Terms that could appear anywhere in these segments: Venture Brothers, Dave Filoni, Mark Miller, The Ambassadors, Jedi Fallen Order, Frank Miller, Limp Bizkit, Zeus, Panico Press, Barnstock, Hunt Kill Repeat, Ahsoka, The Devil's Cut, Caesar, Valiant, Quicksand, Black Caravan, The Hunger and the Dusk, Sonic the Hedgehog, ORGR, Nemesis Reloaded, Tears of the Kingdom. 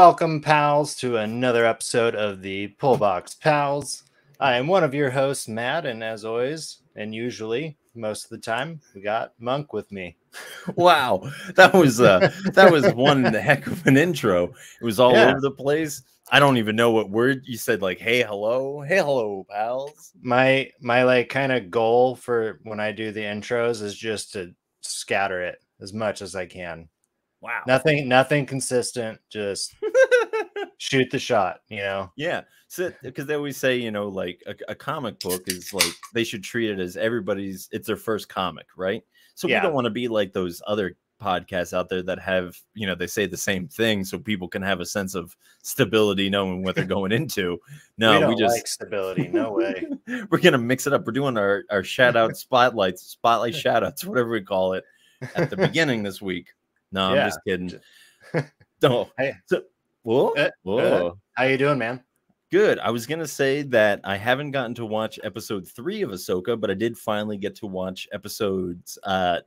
Welcome, pals, to another episode of the Pullbox Pals. I am one of your hosts, Matt, and as always, and usually most of the time, we got Monk with me. Wow, that was one heck of an intro. It was all over the place. I don't even know what word you said. Like, hey, hello, pals. My like kind of goal for when I do the intros is just to scatter it as much as I can. Wow. Nothing consistent. Just shoot the shot, you know? Yeah. So, because they always say, you know, like a comic book is like, they should treat it as everybody's, it's their first comic, right? So we don't want to be like those other podcasts out there that have, you know, they say the same thing so people can have a sense of stability knowing what they're going into. No, we just like stability. No way. We're going to mix it up. We're doing our shout out spotlights, spotlight shout outs, whatever we call it at the beginning this week. No, I'm just kidding. No. Hey. So, whoa. How you doing, man? Good. I was going to say that I haven't gotten to watch episode 3 of Ahsoka, but I did finally get to watch episodes 1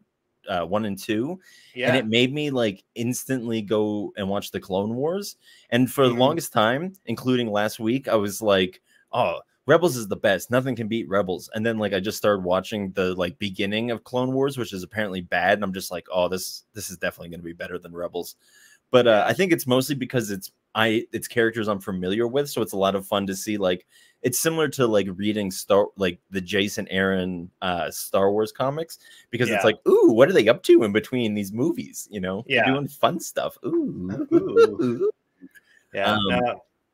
and 2. Yeah. And it made me like instantly go and watch the Clone Wars. And for the longest time, including last week, I was like, oh, Rebels is the best. Nothing can beat Rebels. And then like I just started watching the like beginning of Clone Wars, which is apparently bad. And I'm just like, oh, this is definitely going to be better than Rebels. But I think it's mostly because it's characters I'm familiar with. So it's a lot of fun to see. Like it's similar to like reading the Jason Aaron Star Wars comics, because it's like, ooh, what are they up to in between these movies? You know, they're doing fun stuff. Ooh. Yeah.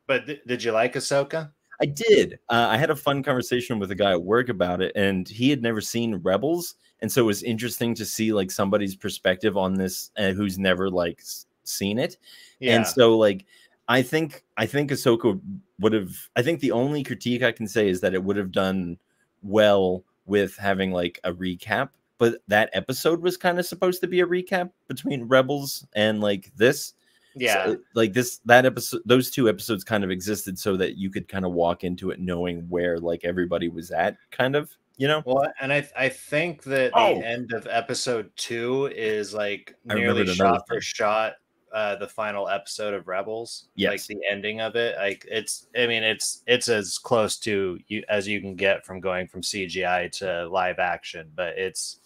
But did you like Ahsoka? I did. I had a fun conversation with a guy at work about it, and he had never seen Rebels. And so it was interesting to see like somebody's perspective on this who's never like seen it. Yeah. And so like, I think Ahsoka would have, I think the only critique I can say is that it would have done well with having like a recap, but that episode was kind of supposed to be a recap between Rebels and like this. Yeah, so, like that episode, those 2 episodes kind of existed so that you could kind of walk into it knowing where like everybody was at, kind of, you know. Well, and I think that the end of episode 2 is like nearly shot for shot the final episode of Rebels. Yes, like the ending of it. Like it's, I mean, it's as close to you as you can get from going from CGI to live action, but it's.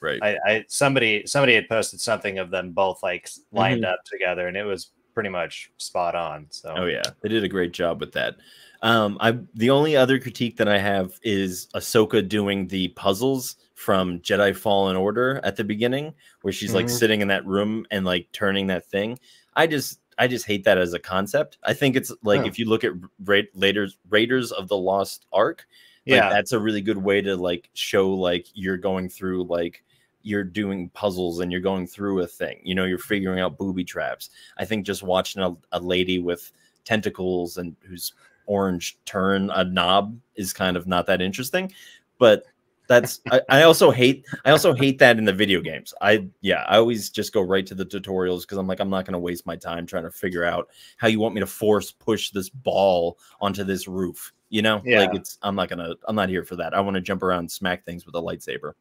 Right. Somebody had posted something of them both like lined up together, and it was pretty much spot on. So they did a great job with that. The only other critique that I have is Ahsoka doing the puzzles from Jedi Fallen Order at the beginning, where she's like sitting in that room and like turning that thing. I just hate that as a concept. I think it's like if you look at Raiders of the Lost Ark, that's a really good way to like show like you're going through like. You're doing puzzles and you're going through a thing, you know, you're figuring out booby traps. I think just watching a lady with tentacles and whose orange turn a knob is kind of not that interesting, but that's, I also hate that in the video games. I always just go right to the tutorials. Cause I'm like, I'm not going to waste my time trying to figure out how you want me to force push this ball onto this roof. You know, like it's, I'm not here for that. I want to jump around and smack things with a lightsaber.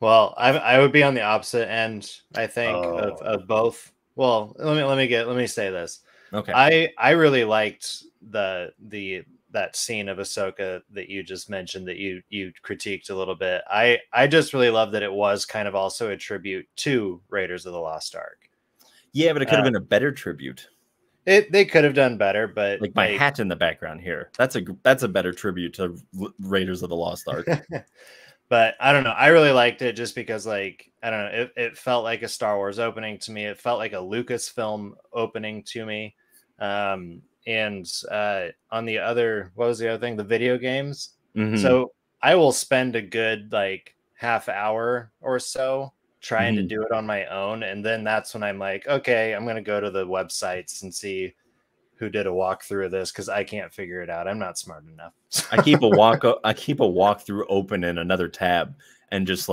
Well, I would be on the opposite end, I think, of both. Well, let me say this. Okay. I really liked that scene of Ahsoka that you just mentioned that you critiqued a little bit. I just really love that it was kind of also a tribute to Raiders of the Lost Ark. Yeah, but it could have been a better tribute. They could have done better, but like my hat in the background here. That's a better tribute to Raiders of the Lost Ark. But I don't know. I really liked it just because, like, I don't know. It felt like a Star Wars opening to me. It felt like a Lucasfilm opening to me. On the other, what was the other thing? The video games. So I will spend a good like half hour or so trying to do it on my own, and then that's when I'm like, okay, I'm gonna go to the websites and see. Who did a walkthrough of this, because I can't figure it out. I'm not smart enough. I keep a walkthrough open in another tab, and I'm just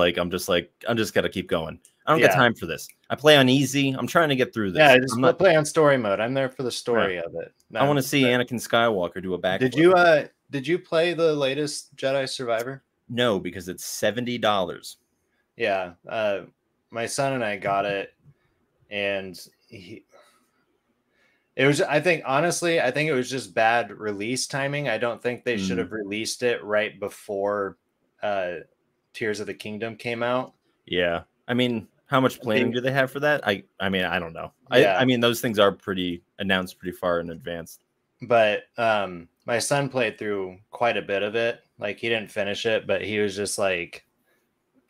gotta keep going. I don't got time for this. I play on easy. I'm trying to get through this. Yeah, I play on story mode. I'm there for the story of it. I want to see Anakin Skywalker do a backflip. Did you play the latest Jedi Survivor? No, because it's $70. Yeah, my son and I got it, and he. It was, I think, honestly, I think it was just bad release timing. I don't think they should have released it right before Tears of the Kingdom came out. Yeah. I mean, how much planning do they have for that? I mean, I don't know. Yeah. I mean, those things are pretty announced pretty far in advance. But my son played through quite a bit of it. Like, he didn't finish it, but he was just like,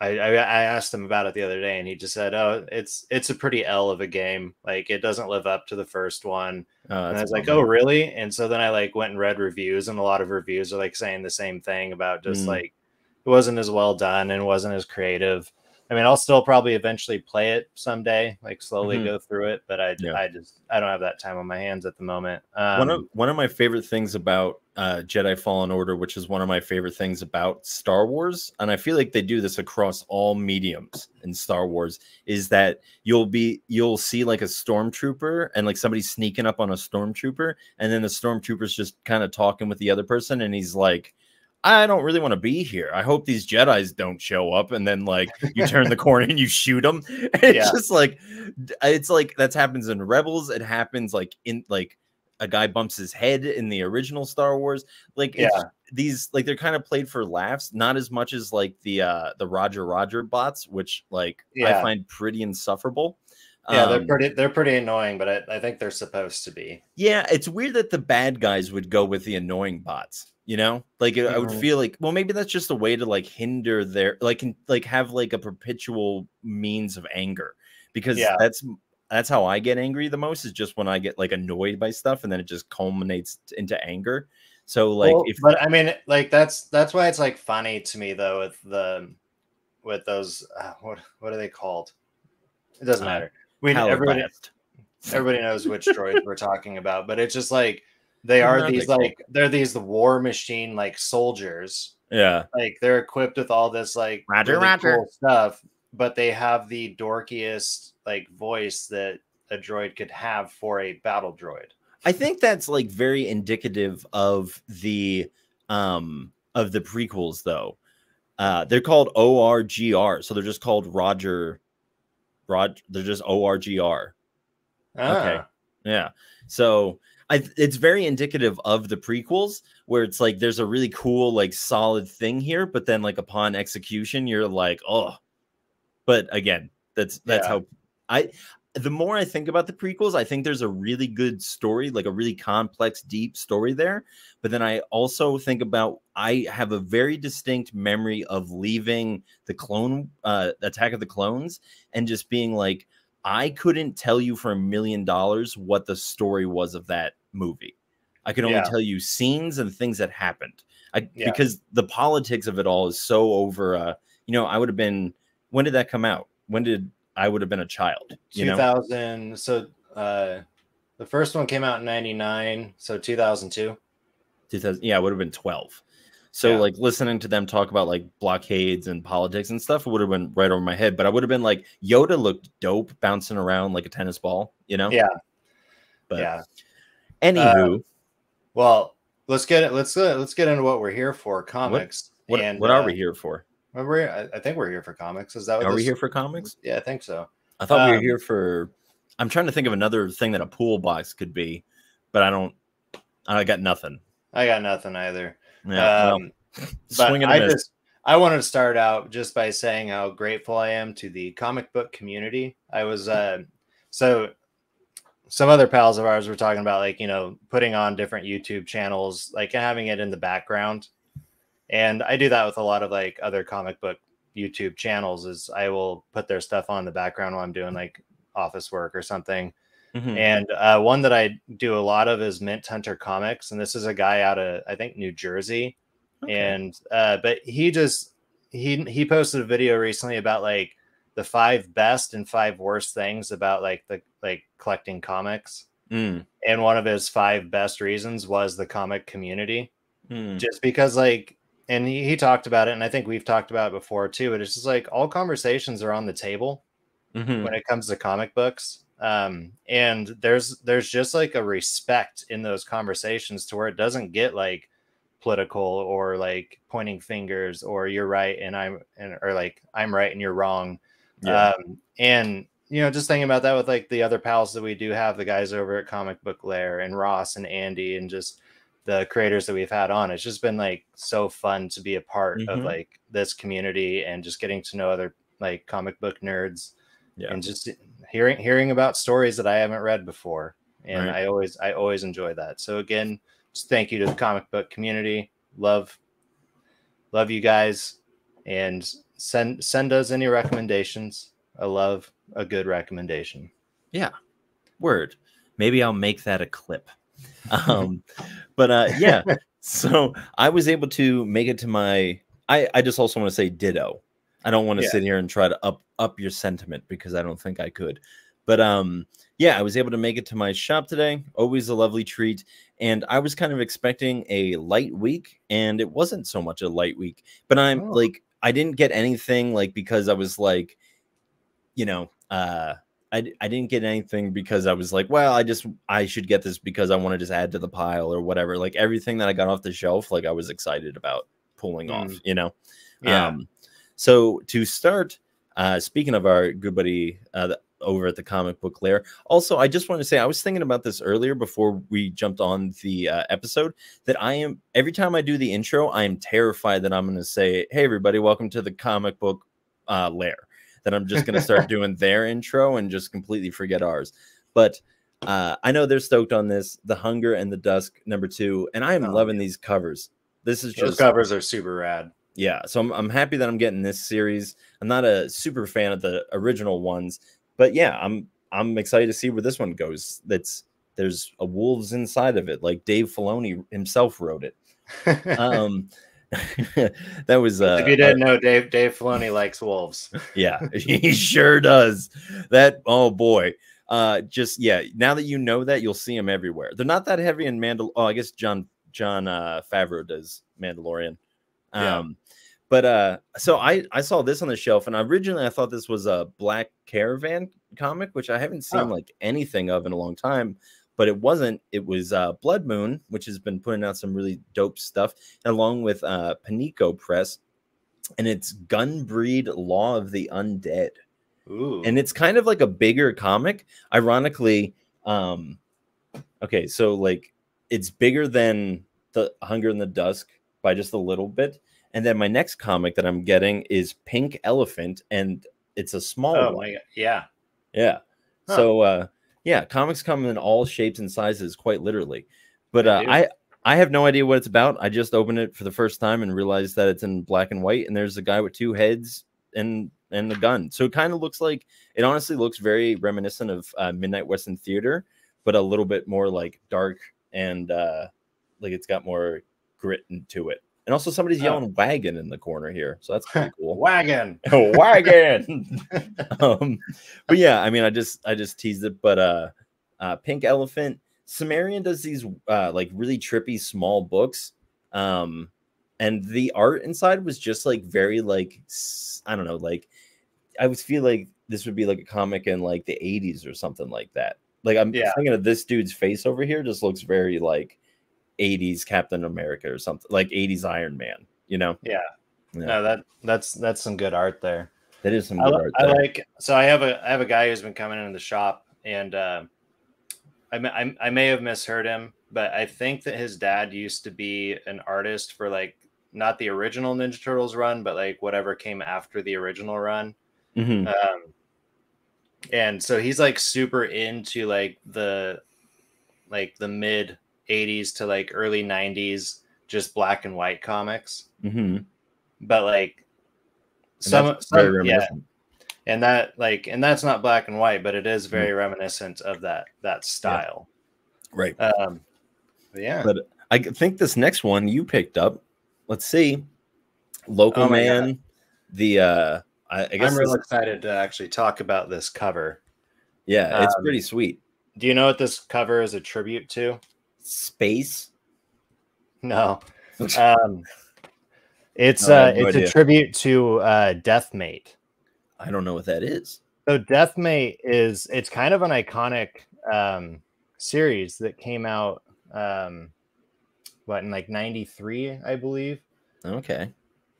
I asked him about it the other day, and he just said, "Oh, it's a pretty L of a game. Like, it doesn't live up to the first one." And I was like, "Oh, really?" And so then I like went and read reviews, and a lot of reviews are like saying the same thing about just like it wasn't as well done and wasn't as creative. I mean, I'll still probably eventually play it someday, like slowly go through it, but I don't have that time on my hands at the moment. One of my favorite things about Jedi Fallen Order, which is one of my favorite things about Star Wars, and I feel like they do this across all mediums in Star Wars, is that you'll see like a stormtrooper and like somebody sneaking up on a stormtrooper, and then the stormtrooper's just kind of talking with the other person, and he's like, "I don't really want to be here. I hope these Jedis don't show up." And then like you turn the corner and you shoot them. It's just like, it's like that happens in Rebels. It happens like in like a guy bumps his head in the original Star Wars. Like it's, these, like, they're kind of played for laughs, not as much as like the Roger bots, which like I find pretty insufferable. Yeah, they're pretty annoying, but I think they're supposed to be. Yeah, it's weird that the bad guys would go with the annoying bots, you know? Like, I would feel like, well, maybe that's just a way to like hinder their like have like a perpetual means of anger, because that's how I get angry the most, is just when I get like annoyed by stuff, and then it just culminates into anger. So like, well, but I mean, like that's why it's like funny to me though with those what are they called? It doesn't matter. Everybody knows which droids we're talking about, but it's just like they are these like they're these war machine like soldiers. Yeah, like they're equipped with all this like really cool stuff, but they have the dorkiest like voice that a droid could have for a battle droid. I think that's like very indicative of the prequels though. They're called ORGR, so they're just called Roger, they're just ORGR. Okay. Yeah. So it's very indicative of the prequels, where it's like there's a really cool, like solid thing here, but then like upon execution, you're like, oh. But again, that's how the more I think about the prequels, I think there's a really good story, like a really complex, deep story there. But then I also think about, I have a very distinct memory of leaving the Attack of the Clones and just being like, I couldn't tell you for $1 million what the story was of that movie. I can only tell you scenes and things that happened. Because the politics of it all is so over. You know, I would have been, when did that come out? When did, I would have been a child. 2000. So the first one came out in 99. So 2002. 2000. Yeah, I would have been 12. So like listening to them talk about like blockades and politics and stuff would have been right over my head. But I would have been like, Yoda looked dope bouncing around like a tennis ball, you know? Yeah. But anywho. Well, let's get into what we're here for, comics. What are we here for? I think we're here for comics. Is that what we here for comics? Yeah, I think so. I thought we were here for, I'm trying to think of another thing that a pool box could be, but I got nothing. I got nothing either. Yeah, well, but I wanted to start out just by saying how grateful I am to the comic book community. I was so some other pals of ours were talking about, like, you know, putting on different YouTube channels, like having it in the background. And I do that with a lot of like other comic book YouTube channels, is I will put their stuff on the background while I'm doing like office work or something. And one that I do a lot of is Mint Hunter Comics. And this is a guy out of, I think, New Jersey. Okay. And but he posted a video recently about like the 5 best and 5 worst things about like the collecting comics. And one of his 5 best reasons was the comic community. Just because like, and he talked about it, and I think we've talked about it before too, but it's just like all conversations are on the table when it comes to comic books. And there's just like a respect in those conversations to where it doesn't get like political or like pointing fingers or you're right and I'm right and you're wrong. And you know, just thinking about that with like the other pals that we do have, the guys over at Comic Book Lair and Ross and Andy and just the creators that we've had on, it's just been like so fun to be a part of like this community and just getting to know other like comic book nerds and just hearing about stories that I haven't read before. And I always enjoy that. So again, just thank you to the comic book community. Love you guys, and send us any recommendations. I love a good recommendation. Yeah. Word. Maybe I'll make that a clip. Yeah, so I was able to make it to my, I just also want to say ditto. I don't want to sit here and try to up your sentiment because I don't think I could. But yeah, I was able to make it to my shop today. Always a lovely treat. And I was kind of expecting a light week, and it wasn't so much a light week. But I'm like, I didn't get anything like because I was like, you know, I didn't get anything because I was like, well, I should get this because I want to just add to the pile or whatever. Like everything that I got off the shelf, like I was excited about pulling off, you know? Yeah. So to start, speaking of our good buddy over at the Comic Book Lair, also, I just want to say, I was thinking about this earlier before we jumped on the episode, that I am, every time I do the intro, I am terrified that I'm going to say, hey, everybody, welcome to the Comic Book Lair. That I'm just going to start doing their intro and just completely forget ours. But I know they're stoked on this. The Hunger and the Dusk, #2. And I am loving these covers. This is just... Those covers are super rad. Yeah. So I'm happy that I'm getting this series. I'm not a super fan of the original ones. But yeah, I'm excited to see where this one goes. There's a wolves inside of it. Like Dave Filoni himself wrote it. That was if you didn't know, Dave Filoni likes wolves. Yeah, he sure does. That oh boy. Just yeah, now that you know that, you'll see him everywhere. They're not that heavy in Mandalorian. Oh, I guess John Favreau does Mandalorian. But so I saw this on the shelf, and originally I thought this was a Black Caravan comic, which I haven't seen like anything of in a long time. But it wasn't. It was Blood Moon, which has been putting out some really dope stuff, along with Panico Press, and it's Gunbreed: Law of the Undead. Ooh. And it's kind of like a bigger comic, ironically. Okay, so like it's bigger than the Hunger and the Dusk by just a little bit. And then my next comic that I'm getting is Pink Elephant, and it's a small one. My God. Yeah, yeah. Huh. So. Yeah, comics come in all shapes and sizes, quite literally. But I have no idea what it's about. I just opened it for the first time and realized that it's in black and white, and there's a guy with two heads and a gun. So it kind of looks like, it honestly looks very reminiscent of Midnight Western Theater, but a little bit more like dark and like it's got more grit to it. And also somebody's yelling wagon in the corner here. So that's pretty cool. Wagon. Wagon. But yeah, I mean, I just teased it. But Pink Elephant, Sumerian does these like really trippy small books. And the art inside was just like very like, I don't know, like I would feel like this would be like a comic in like the 80s or something like that. Like I'm thinking of this dude's face over here just looks very like 80s Captain America or something, like 80s Iron Man, you know? Yeah. No, that's some good art there. That is some good art there. So I have a guy who's been coming into the shop, and I may have misheard him, but I think that his dad used to be an artist for like not the original Ninja Turtles run, but like whatever came after the original run. Mm-hmm. And so he's like super into like the mid 80s to like early 90s just black and white comics. Mm-hmm. But like some and that like, and that's not black and white, but it is very reminiscent of that style. Yeah. Right. But I think this next one you picked up, let's see, Local Man. The I guess I'm real excited to actually talk about this cover. Yeah, it's pretty sweet. Do you know what this cover is a tribute to? Space? No. It's it's a tribute to Deathmate. I don't know what that is. So Deathmate is, it's kind of an iconic series that came out in like 93, I believe. Okay.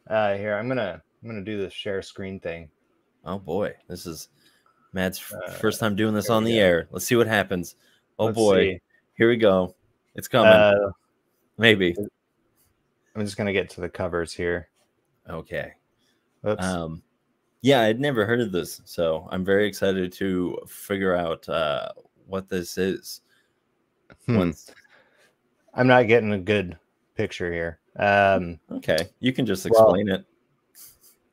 Here I'm gonna do the share screen thing. Oh boy, this is Matt's first time doing this on the air. Let's see what happens. Oh, boy. Here we go. It's coming. Maybe. I'm just going to get to the covers here. Okay. Oops. Yeah, I'd never heard of this, so I'm very excited to figure out what this is. I'm not getting a good picture here. Okay, you can just explain it.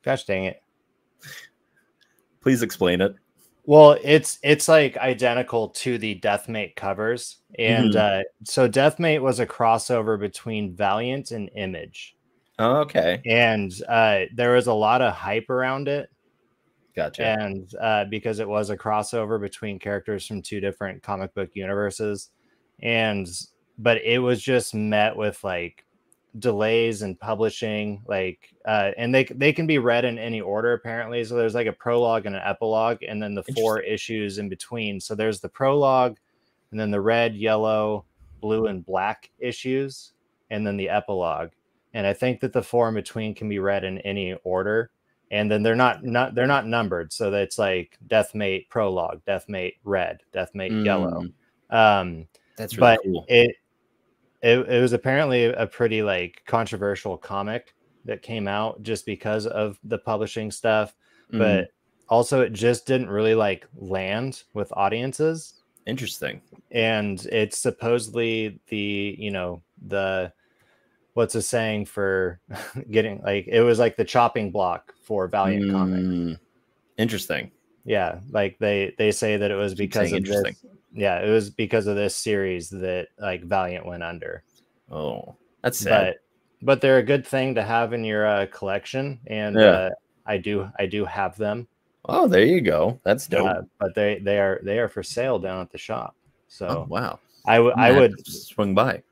Gosh dang it. Please explain it. Well, it's like identical to the Deathmate covers. And so Deathmate was a crossover between Valiant and Image. Oh, okay. And there was a lot of hype around it. Gotcha. And because it was a crossover between characters from two different comic book universes. And but it was just met with like delays in publishing, like and they can be read in any order apparently. So there's like a prologue and an epilogue, and then the 4 issues in between. So there's the prologue, and then the red, yellow, blue, and black issues, and then the epilogue. And I think that the 4 in between can be read in any order. And then they're not numbered, so that's like Deathmate prologue, Deathmate red, Deathmate yellow. That's really cool. It was apparently a pretty like controversial comic that came out just because of the publishing stuff, but also it just didn't really like land with audiences. Interesting. And it's supposedly the, you know, the what's a saying for getting like, it was like the chopping block for Valiant comics. Interesting. Yeah. Like they say that it was because of this. Yeah, it was because of this series that like Valiant went under. Oh, that's sad. But they're a good thing to have in your collection, and I do have them. Oh, there you go. That's dope. But they are for sale down at the shop. So wow, I would swing by.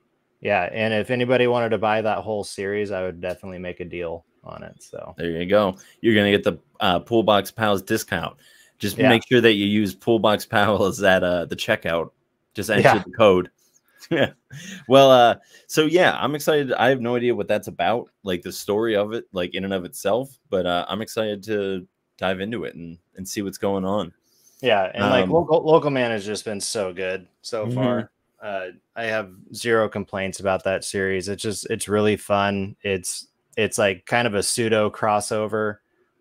Yeah, and if anybody wanted to buy that whole series, I would definitely make a deal on it. So there you go. You're gonna get the Pool Box Pals discount. Just make sure that you use Poolbox Pals at the checkout. Just enter the code. Yeah. Well, so yeah, I'm excited. I have no idea what that's about, like the story of it, like in and of itself. But I'm excited to dive into it and see what's going on. Yeah, and like Local Man has just been so good so far. I have zero complaints about that series. It's just really fun. It's like kind of a pseudo crossover.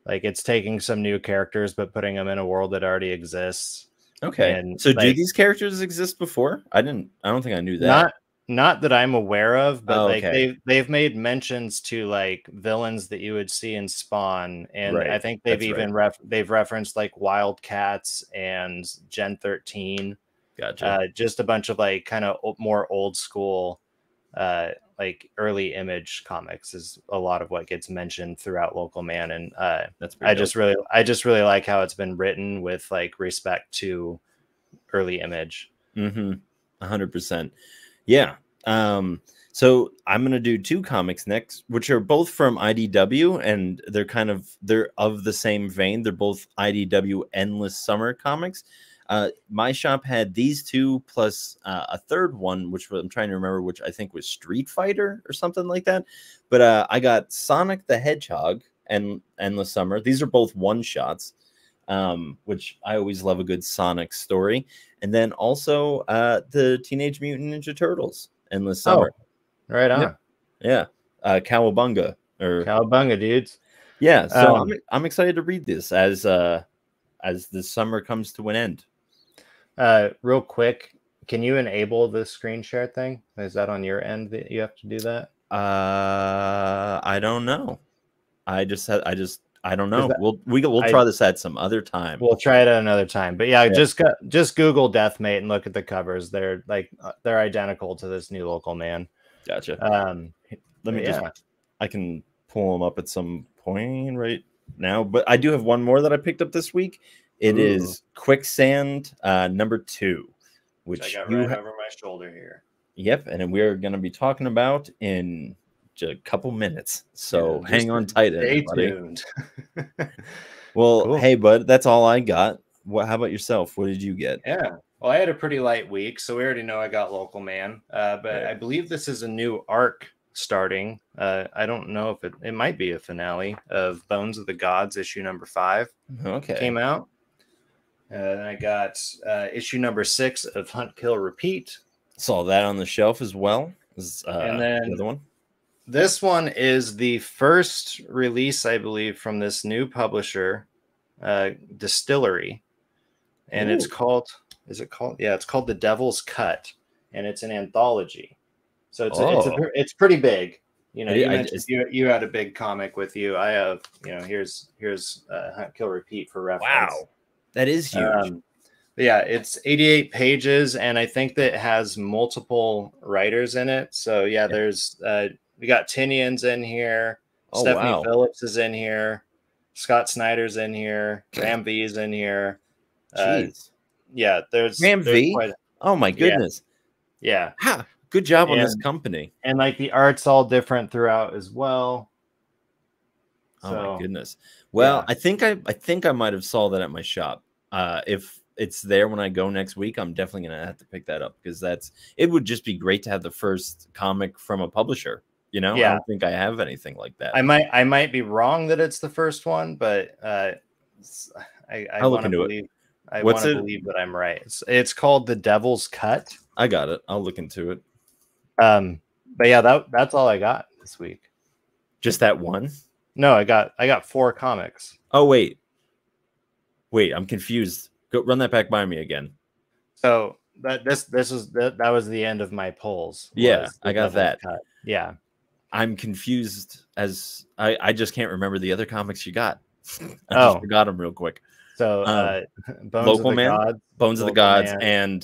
Like it's taking some new characters, but putting them in a world that already exists. Okay. And so like, do these characters exist before? I don't think I knew that. Not that I'm aware of, but like they've made mentions to like villains that you would see in Spawn. And I think they've they've referenced like Wildcats and Gen 13. Gotcha. Just a bunch of like kind of more old school, like early Image comics is a lot of what gets mentioned throughout Local Man. And that's I just really like how it's been written with like respect to early Image. 100%. Yeah. So I'm going to do 2 comics next, which are both from IDW, and they're kind of, they're of the same vein. They're both IDW Endless Summer comics. My shop had these 2 plus a 3rd one, which I'm trying to remember, which I think was Street Fighter or something like that. But I got Sonic the Hedgehog and Endless Summer. These are both one-shots, which I always love a good Sonic story. And then also the Teenage Mutant Ninja Turtles, Endless Summer. Oh, right on. Yeah. Cowabunga. Cowabunga, dudes. Yeah, so I'm excited to read this as the summer comes to an end. Real quick, can you enable the screen share thing? Is that on your end that you have to do that? I don't know. I don't know. We'll try this at some other time. We'll try it at another time. But yeah, just Google Deathmate and look at the covers. They're like they're identical to this new Local Man. Gotcha. Let me just I can pull them up at some point right now, but I do have one more that I picked up this week. It is Quicksand #2, which I got right over my shoulder here. Yep, and we're going to be talking about in just a couple minutes. So hang on tight, everybody. Stay tuned. Well, hey, bud, that's all I got. What? How about yourself? What did you get? Yeah, well, I had a pretty light week, so we already know I got Local Man. But I believe this is a new arc starting. I don't know if it might be a finale of Bones of the Gods issue number 5. Okay, came out. Then I got issue number 6 of Hunt Kill Repeat. Saw that on the shelf as well. And then the other one. This one is the first release, I believe, from this new publisher, Distillery. And it's called, it's called The Devil's Cut. And it's an anthology. So it's pretty big. You know, you had a big comic with you. I have, you know, here's Hunt Kill Repeat for reference. Wow. That is huge. Yeah, it's 88 pages, and I think that it has multiple writers in it. So, yeah. There's we got Tinian's in here. Oh, Stephanie Phillips is in here. Scott Snyder's in here. Ram V's in here. Jeez. Yeah, there's Ram V. Oh, my goodness. Yeah. Huh. Good job on this company. And, like, the art's all different throughout as well. Oh, so, my goodness. Well, yeah. I think I might have saw that at my shop. If it's there when I go next week, I'm definitely going to have to pick that up, because it would just be great to have the first comic from a publisher, you know? Yeah. I don't think I have anything like that. I might be wrong that it's the first one, but I want to believe it. I want to believe that I'm right. It's called The Devil's Cut. I got it. I'll look into it. But yeah, that's all I got this week. Just that one? No, I got 4 comics. Oh, wait, I'm confused. Go run that back by me again. So that was the end of my polls. Yeah, I got that. Cut. Yeah, I'm confused as I just can't remember the other comics you got. I just forgot them real quick. So Bones of the Gods, and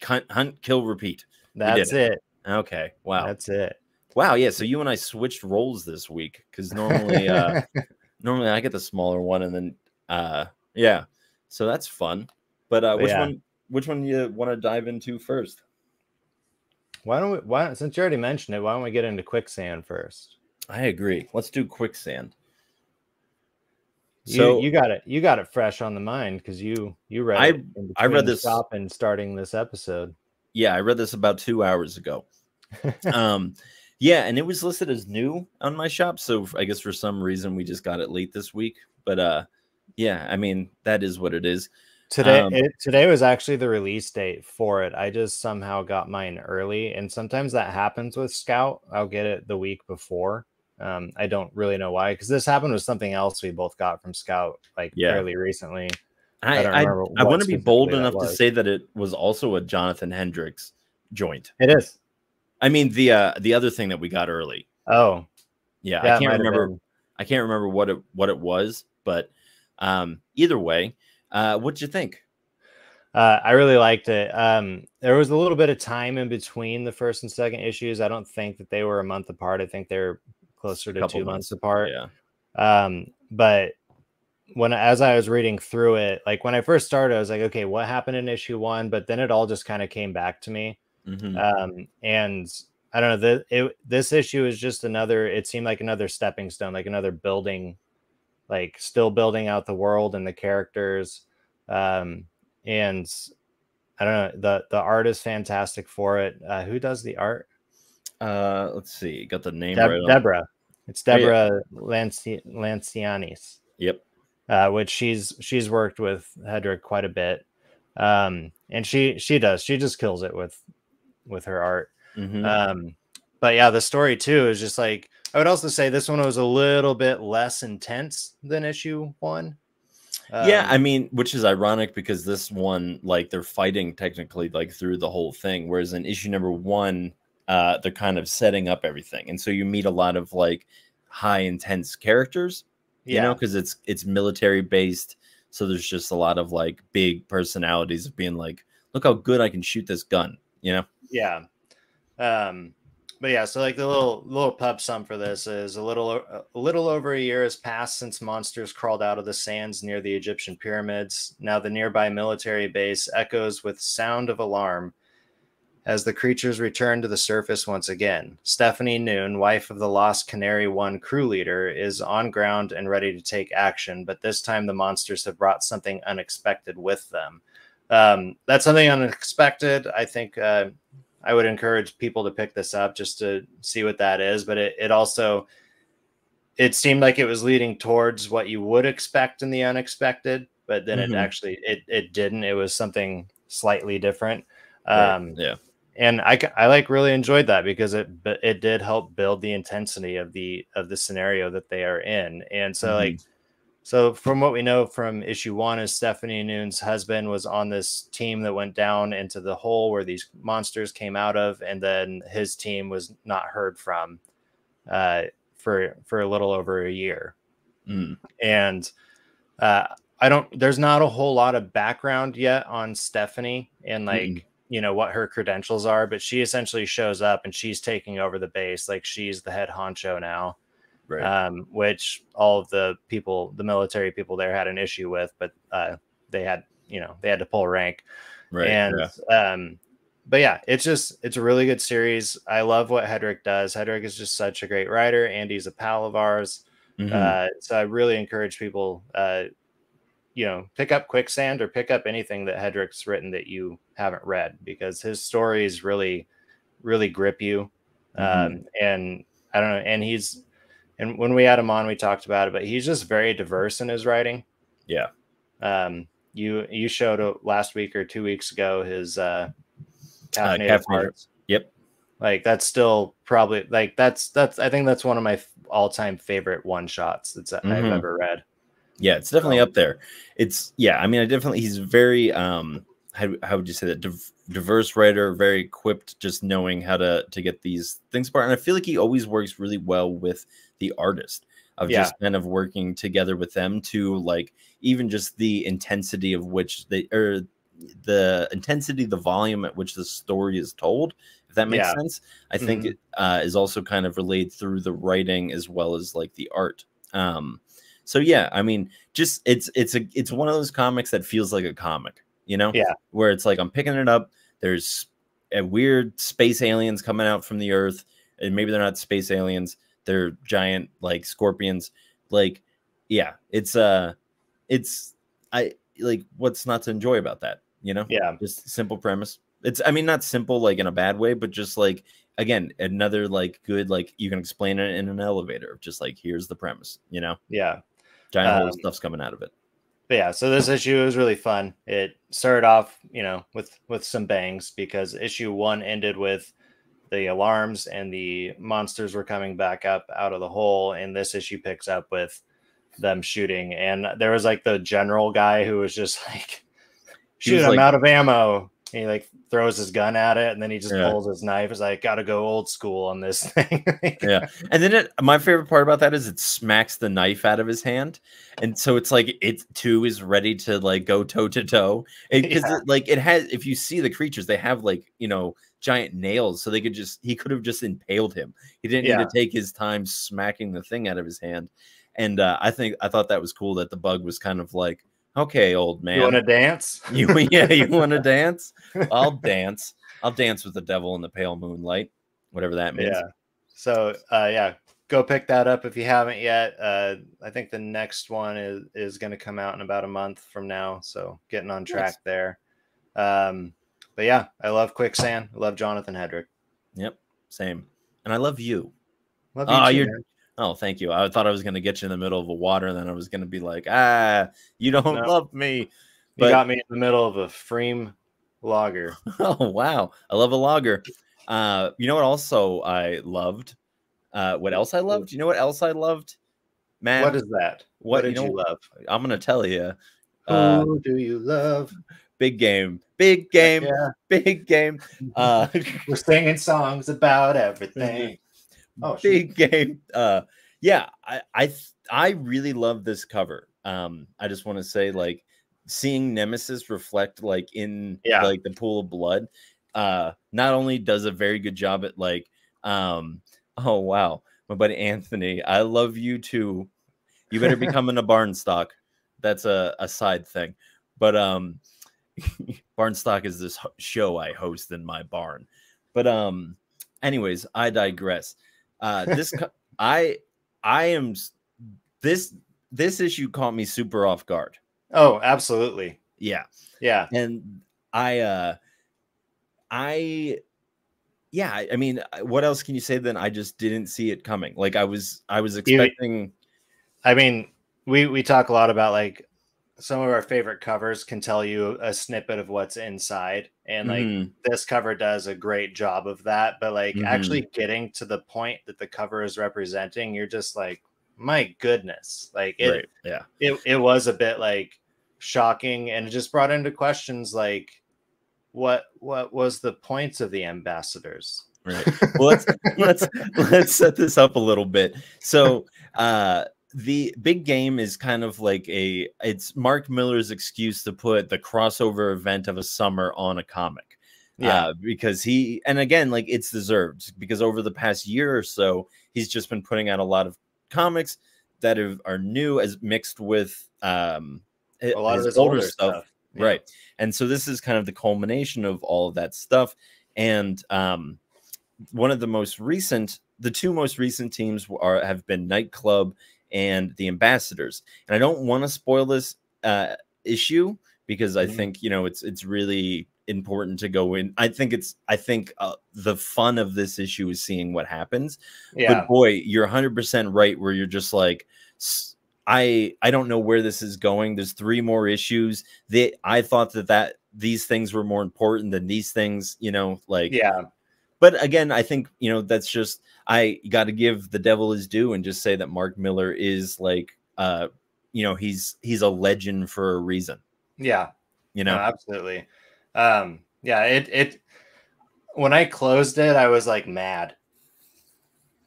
Hunt Kill Repeat. That's it. Okay. Wow. That's it. Wow. Yeah. So you and I switched roles this week, because normally normally I get the smaller one, and then yeah. So that's fun. But which one do you want to dive into first? Since you already mentioned it, why don't we get into Quicksand first? I agree. Let's do Quicksand. So you got it fresh on the mind, because you read it in between this stop and starting this episode. Yeah, I read this about 2 hours ago. Yeah, and it was listed as new on my shop, so I guess for some reason we just got it late this week. But yeah, I mean, that is what it is. Today today was actually the release date for it. I just somehow got mine early, and sometimes that happens with Scout. I'll get it the week before. I don't really know why, because this happened with something else we both got from Scout fairly recently. I want to be bold enough to say that it was also a Jonathan Hendrick's joint. It is. I mean, the other thing that we got early. Oh, yeah. I can't remember. I can't remember what it was, but either way, what'd you think? I really liked it. There was a little bit of time in between the first and second issues. I don't think that they were a month apart. I think they were closer to 2 months apart. Yeah. But as I was reading through it, like when I first started, I was like, okay, what happened in issue 1? But then it all just kind of came back to me. Mm-hmm. And I don't know, this issue is just it seemed like another stepping stone, like another building, like still building out the world and the characters. And I don't know, the art is fantastic for it. Who does the art? Let's see, got the name right. Deborah. It's Deborah Lancianis. Yep. Which she's worked with Hedrick quite a bit. And she just kills it with her art. Mm-hmm. But yeah, the story too is just like, I would also say this one was a little bit less intense than issue 1. Yeah, I mean, which is ironic, because this one, like, they're fighting technically like through the whole thing, whereas in issue 1, they're kind of setting up everything, and so you meet a lot of like high intense characters, you know, because it's military based. So there's just a lot of like big personalities of being like, look how good I can shoot this gun, you know? Yeah. But yeah, so like the little pub sum for this is a little over a year has passed since monsters crawled out of the sands near the Egyptian pyramids. Now the nearby military base echoes with sound of alarm as the creatures return to the surface once again. Stephanie Noon, wife of the lost Canary 1 crew leader, is on ground and ready to take action, but this time the monsters have brought something unexpected with them. That's something unexpected. I think I would encourage people to pick this up just to see what that is, but it also seemed like it was leading towards what you would expect in the unexpected, but then it actually, it didn't. It was something slightly different. Yeah. And I like really enjoyed that because it did help build the intensity of the scenario that they are in. And so so from what we know from issue 1 is Stephanie Noon's husband was on this team that went down into the hole where these monsters came out of, and then his team was not heard from for a little over a year. And there's not a whole lot of background yet on Stephanie and you know, what her credentials are, but she essentially shows up and she's taking over the base. Like, she's the head honcho now, right? Which all of the people, the military people there had an issue with, but they had to pull rank. Right. And, but yeah, it's a really good series. I love what Hedrick does. Hedrick is just such a great writer. Andy's a pal of ours. So I really encourage people, you know, pick up Quicksand or pick up anything that Hedrick's written that you haven't read, because his stories really, really grip you. And I don't know. And when we had him on, we talked about it, but he's just very diverse in his writing. Yeah. You showed last week or 2 weeks ago his caffeinated parts. Yep. Like, that's still probably like I think that's one of my all-time favorite one-shots that I've ever read. Yeah, it's definitely up there. I mean, he's very, how would you say that? Diverse writer, very equipped, just knowing how to get these things apart. And I feel like he always works really well with the artist of just kind of working together with them to, like, even just the intensity of which the volume at which the story is told, if that makes sense. I think it is also kind of relayed through the writing as well as like the art. So yeah, I mean, just it's one of those comics that feels like a comic, you know? Yeah. Where it's like, I'm picking it up. There's a weird space aliens coming out from the earth, and maybe they're not space aliens. They're giant like scorpions. Like, yeah, I like, what's not to enjoy about that, you know? Yeah. Just simple premise. It's, I mean, not simple like in a bad way, but just like, again, another like good, like, you can explain it in an elevator. Just like, here's the premise, you know? Yeah. Giant hole stuff's coming out of it. But yeah, so this issue was really fun. It started off, you know, with some bangs, because issue 1 ended with the alarms and the monsters were coming back up out of the hole, and this issue picks up with them shooting. And there was like the general guy who was just like, shoot, I'm out of ammo. And he like throws his gun at it, and then he just pulls his knife. It's like, gotta go old school on this thing. Yeah. And then my favorite part about that is it smacks the knife out of his hand. And so it's like, it too is ready to like go toe to toe. Because if you see the creatures, they have like, you know, giant nails. So he could have just impaled him. He didn't need to take his time smacking the thing out of his hand. And I thought that was cool that the bug was kind of like, okay, old man, you want to dance? You want to dance? I'll dance. I'll dance with the devil in the pale moonlight, whatever that means. Yeah. So, go pick that up if you haven't yet. I think the next one is going to come out in about a month from now. So getting on track there. But yeah, I love Quicksand. I love Jonathan Hedrick. Yep. Same. And I love you. Love you too, man. Oh, thank you. I thought I was going to get you in the middle of a water, and then I was going to be like, you don't love me. But you got me in the middle of a Freem lager. Oh, wow. I love a lager. You know what also I loved? What else I loved? You know what else I loved? Matt, what is that? What did you love? I'm going to tell you. Who do you love? Big Game. Big Game. Yeah. Big Game. We're singing songs about everything. Oh, Big Game. I really love this cover. I just want to say, like, seeing Nemesis reflect like in like the pool of blood, not only does a very good job at like, oh wow, my buddy Anthony, I love you too. You better be coming to Barnstock. That's a side thing. But Barnstock is this show I host in my barn. But anyways, I digress. This issue caught me super off guard. Oh, absolutely. Yeah. Yeah. And I mean, what else can you say then? I just didn't see it coming. Like I was expecting, we talk a lot about like some of our favorite covers can tell you a snippet of what's inside, and like this cover does a great job of that, but like actually getting to the point that the cover is representing, you're just like, my goodness, like it it was a bit like shocking, and it just brought into questions like what was the point of the Ambassadors? Right. Well, let's set this up a little bit. So the Big Game is kind of like a, it's Mark Miller's excuse to put the crossover event of a summer on a comic. Yeah. Because he, and again, like it's deserved, because over the past year or so, he's just been putting out a lot of comics that are new, as mixed with a lot of his older stuff. Yeah. Right. And so this is kind of the culmination of all of that stuff. And one of the most recent, the two most recent teams have been Nightclub and the Ambassadors. And I don't want to spoil this issue, because I think, you know, it's really important to go in. I think the fun of this issue is seeing what happens. Yeah. But boy, you're 100% right, where you're just like, I don't know where this is going. There's three more issues. I thought that these things were more important than these things, you know, like, yeah. But again, I think, you know, that's just, I got to give the devil his due and just say that Mark Miller is like, you know, he's a legend for a reason. Yeah. You know, no, absolutely. Yeah. It, when I closed it, I was like mad.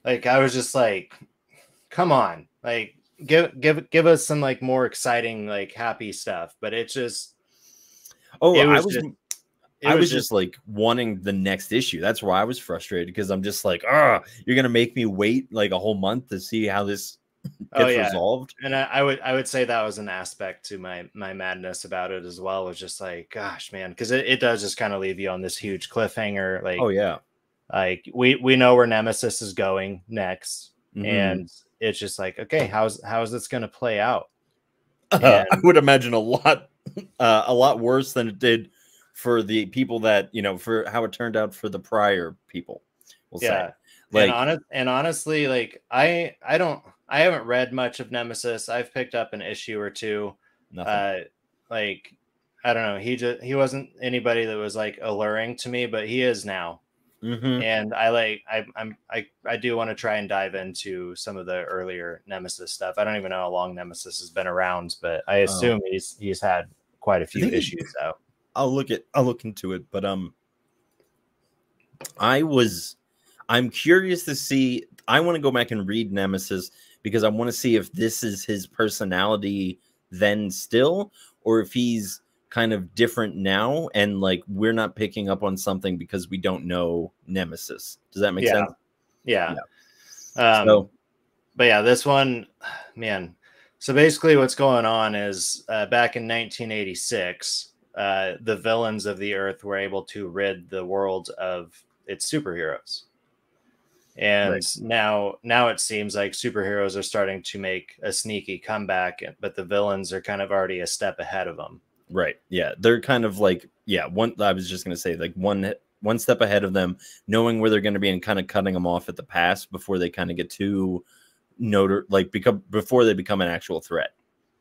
Like, I was just like, come on, like give us some like more exciting, like happy stuff. But it's just, I was just like wanting the next issue. That's why I was frustrated, because I'm just like, you're going to make me wait like a whole month to see how this gets resolved. And I would say that was an aspect to my madness about it as well, was just like, gosh, man, because it does just kind of leave you on this huge cliffhanger. Like, oh yeah. Like we know where Nemesis is going next. And it's just like, okay, how's this going to play out? I would imagine a lot worse than it did for the people that, you know, for how it turned out for the prior people, we'll say. Like, and honestly, like I haven't read much of Nemesis. I've picked up an issue or two. Like, I don't know. He wasn't anybody that was like alluring to me, but he is now. And I do want to try and dive into some of the earlier Nemesis stuff. I don't even know how long Nemesis has been around, but I assume he's had quite a few issues out. I'll look into it, but I'm curious to see. I want to go back and read Nemesis, because I want to see if this is his personality then still, or if he's kind of different now and like we're not picking up on something because we don't know Nemesis. Does that make sense? Yeah. But yeah, this one, man. So basically what's going on is back in 1986, the villains of the Earth were able to rid the world of its superheroes. And now it seems like superheroes are starting to make a sneaky comeback, but the villains are kind of already a step ahead of them. Right. Yeah. They're kind of like, I was just going to say, like one step ahead of them, knowing where they're going to be and kind of cutting them off at the pass before they kind of get too before they become an actual threat.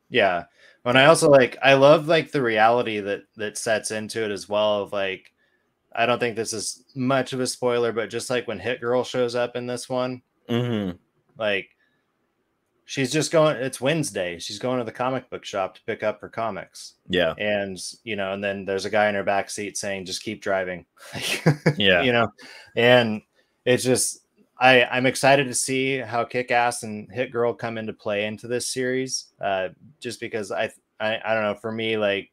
Yeah. And I also like, I love like the reality that sets into it as well, of like, I don't think this is much of a spoiler, but just like when Hit Girl shows up in this one, like she's just going, it's Wednesday. She's going to the comic book shop to pick up her comics. Yeah. And, you know, and then there's a guy in her backseat saying, just keep driving. Yeah. You know, and it's just, I'm excited to see how Kick-Ass and Hit Girl come into play into this series. Just because I don't know, for me, like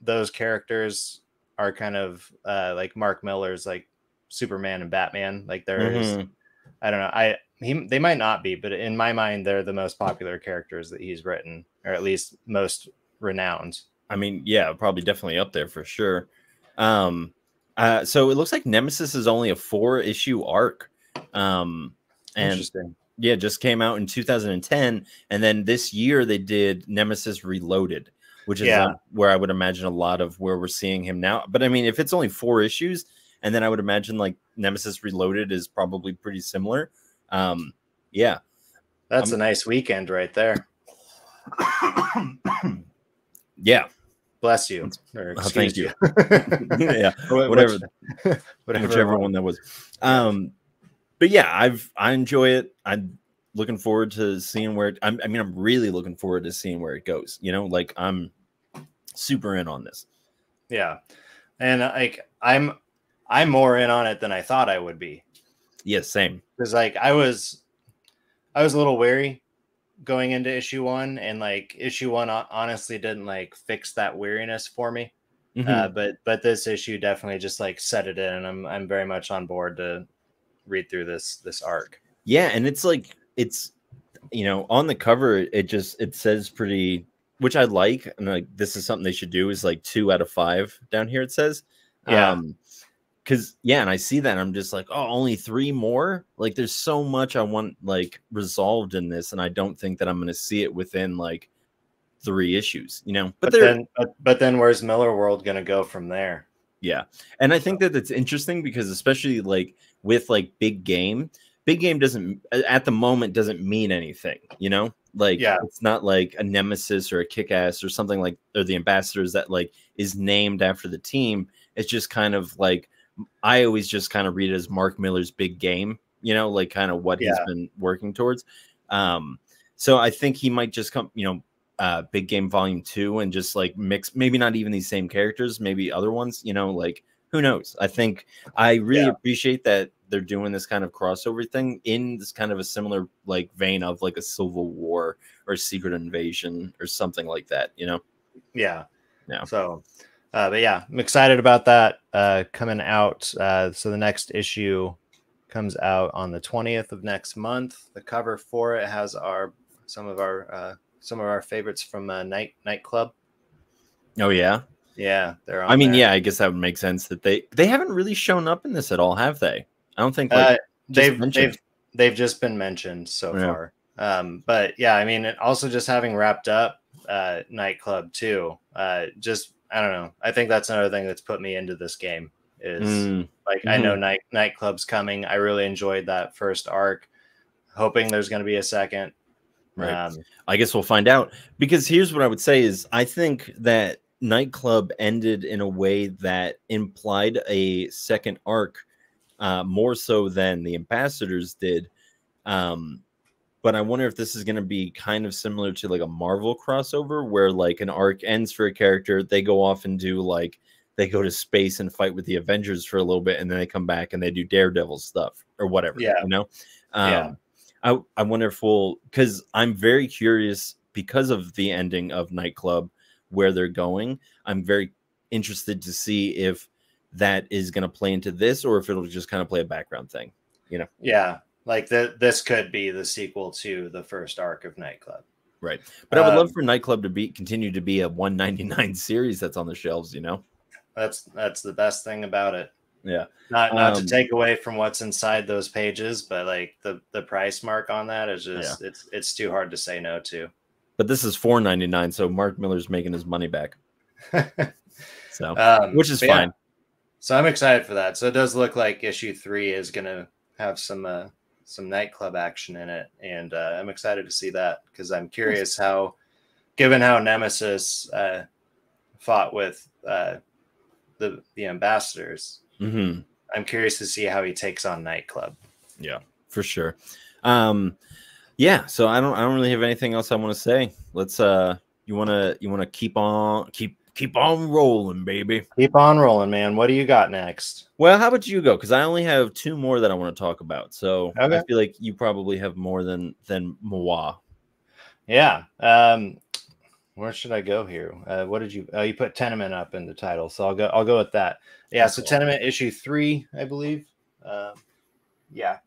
those characters are kind of like Mark Miller's like Superman and Batman. Like there is, I don't know, they might not be, but in my mind, they're the most popular characters that he's written, or at least most renowned. I mean, yeah, probably definitely up there for sure. So it looks like Nemesis is only a 4-issue arc. And interesting. Yeah, just came out in 2010, and then this year they did Nemesis Reloaded, which is where I would imagine a lot of where we're seeing him now. But I mean, if it's only 4 issues, and then I would imagine like Nemesis Reloaded is probably pretty similar. Yeah, that's a nice weekend right there. Yeah. Bless you. Or excuse you. Yeah. Whatever. Whichever one that was. But yeah, I enjoy it. I'm looking forward to seeing where I'm really looking forward to seeing where it goes. You know, like I'm super in on this. Yeah. And like I'm more in on it than I thought I would be. Yes, same. Because like I was a little wary going into issue 1, and like issue 1 honestly didn't like fix that weariness for me. Mm-hmm. But this issue definitely just like set it in, and I'm very much on board to read through this arc. Yeah, and it's like you know, on the cover it says pretty, which I like, and like this is something they should do, is like 2 out of 5 down here it says. Yeah. Because, yeah, and I see that, and I'm just like, oh, only 3 more? Like, there's so much I want, like, resolved in this, and I don't think that I'm going to see it within, like, 3 issues, you know? But then where's Miller World going to go from there? Yeah, and I think that it's interesting because especially, like, with, like, Big Game doesn't, at the moment, doesn't mean anything, you know? Like, yeah. It's not, like, a Nemesis or a Kick-Ass or something like, or the Ambassadors that, like, is named after the team. It's just kind of, like, I always just kind of read it as Mark Miller's big game, you know, like kind of what he's been working towards. So I think he might just come, you know, Big Game Volume 2 and just like mix, maybe not even these same characters, maybe other ones, you know, like who knows? I think I really appreciate that they're doing this kind of crossover thing in this kind of a similar like vein of like a Civil War or Secret Invasion or something like that, you know? Yeah. Yeah. So, but yeah, I'm excited about that coming out. So the next issue comes out on the 20th of next month. The cover for it has some of our favorites from Nightclub. Oh yeah, yeah. They're on. I mean, there. Yeah. I guess that would make sense that they haven't really shown up in this at all, have they? I don't think like, they've just been mentioned so far. But yeah, I mean, also just having wrapped up Nightclub too, just. I don't know. I think that's another thing that's put me into this game is like, I know Nightclub's coming. I really enjoyed that first arc, hoping there's going to be a second. Right. I guess we'll find out, because here's what I would say is I think that Nightclub ended in a way that implied a second arc more so than the Ambassadors did. But I wonder if this is going to be kind of similar to like a Marvel crossover where like an arc ends for a character. They go off and do like, they go to space and fight with the Avengers for a little bit. And then they come back and they do Daredevil stuff or whatever, you know? Yeah. I wonder if we'll, cause I'm very curious because of the ending of Nightclub, where they're going. I'm very interested to see if that is going to play into this or if it'll just kind of play a background thing, you know? Yeah. Like this could be the sequel to the first arc of Nightclub, right? But I would love for Nightclub to continue to be a $1.99 series that's on the shelves. You know, that's the best thing about it. Yeah, not to take away from what's inside those pages, but like the price mark on that is just it's too hard to say no to. But this is $4.99, so Mark Miller's making his money back. So which is fine. Yeah. So I'm excited for that. So it does look like issue 3 is going to have some Nightclub action in it, and I'm excited to see that, because I'm curious how, given how Nemesis fought with the Ambassadors, I'm curious to see how he takes on Nightclub. Yeah, for sure. Yeah, so I don't really have anything else I want to say. Let's you want to keep on rolling, baby. Keep on rolling, man. What do you got next? Well, how about you go? Because I only have 2 more that I want to talk about. So okay. I feel like you probably have more than moi. Yeah. Where should I go here? What did you? Oh, you put Tenement up in the title, so I'll go with that. Yeah. So Tenement issue 3, I believe. Yeah.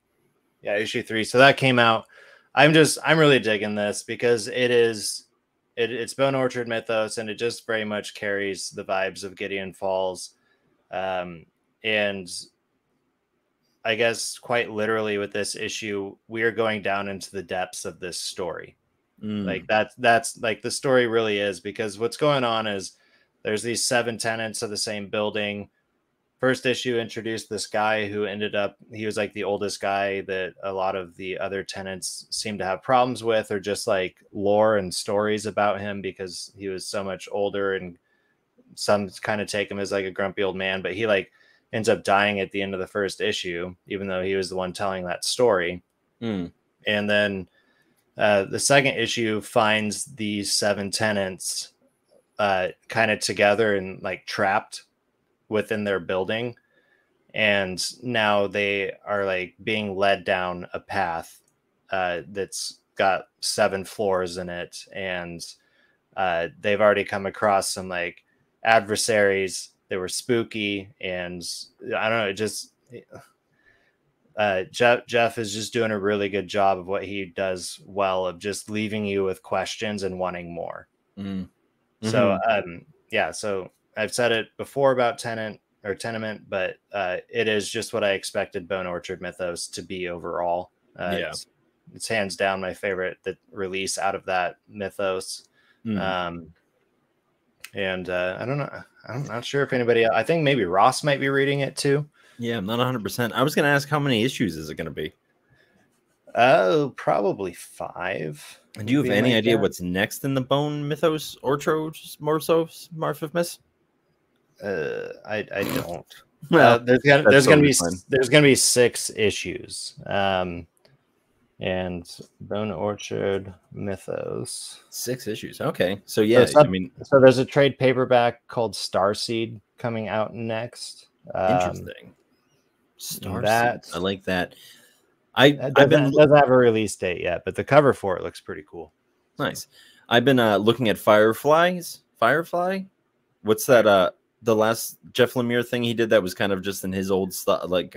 Issue 3. So that came out. I'm really digging this because it is. It's Bone Orchard Mythos, and it just very much carries the vibes of Gideon Falls. And I guess quite literally with this issue, we are going down into the depths of this story. Like that's like the story really is, because what's going on is there's these 7 tenants of the same building. first issue introduced this guy who ended up, he was like the oldest guy that a lot of the other tenants seemed to have problems with, or just like lore and stories about him because he was so much older, and some kind of take him as like a grumpy old man, but he like ends up dying at the end of the first issue, even though he was the one telling that story. Mm. And then the second issue finds these seven tenants kind of together and like trapped within their building, and now they are like being led down a path that's got 7 floors in it, and they've already come across some like adversaries that were spooky, and I don't know, it just Jeff is just doing a really good job of what he does well, of just leaving you with questions and wanting more. Mm. Mm-hmm. So yeah, so I've said it before about Tenement, but it is just what I expected Bone Orchard Mythos to be overall. Yeah. It's hands down my favorite that release out of that mythos. Mm. And I don't know. I'm not sure if anybody, I think maybe Ross might be reading it too. Yeah, I'm not 100%. I was going to ask, how many issues is it going to be? Oh, probably 5. And do you have any idea what's next in the Bone Mythos Orchard Mythos? I don't. Well, there's gonna be 6 issues. And Bone Orchard Mythos. 6 issues. Okay. So yeah, so there's a trade paperback called Starseed coming out next. Interesting. Starseed. I like that. It doesn't have a release date yet, but the cover for it looks pretty cool. Nice. I've been looking at Firefly. What's that? The last Jeff Lemire thing he did that was kind of just in his old stuff, like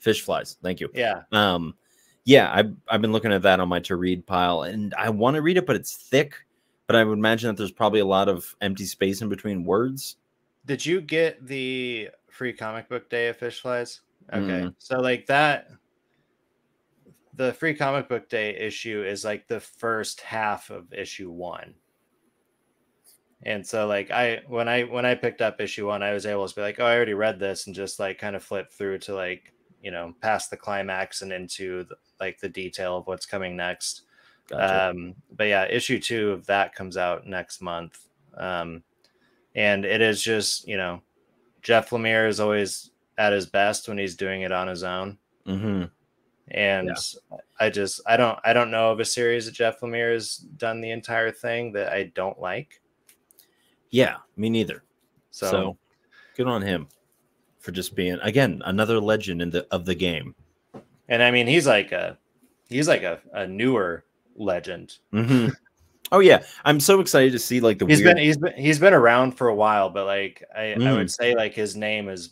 Fish Flies. Thank you. Yeah. Yeah, I've been looking at that on my to read pile, and I want to read it, but it's thick. But I would imagine that there's probably a lot of empty space in between words. Did you get the free comic book day of Fish Flies? Okay, so like that, the free comic book day issue is like the first half of issue 1, and so like when I picked up issue 1, I was able to be like, oh, I already read this, and just like kind of flip through to like, you know, past the climax and into the, like the detail of what's coming next. Gotcha. But yeah, issue 2 of that comes out next month, and it is just, you know, Jeff Lemire is always at his best when he's doing it on his own. Mm-hmm. And yeah. I don't know of a series that Jeff Lemire has done the entire thing that I don't like. Yeah, me neither. So good on him for just being, again, another legend of the game. And I mean, he's like a newer legend. Mm-hmm. Oh yeah, I'm so excited to see like the he's been around for a while, but like I would say like his name is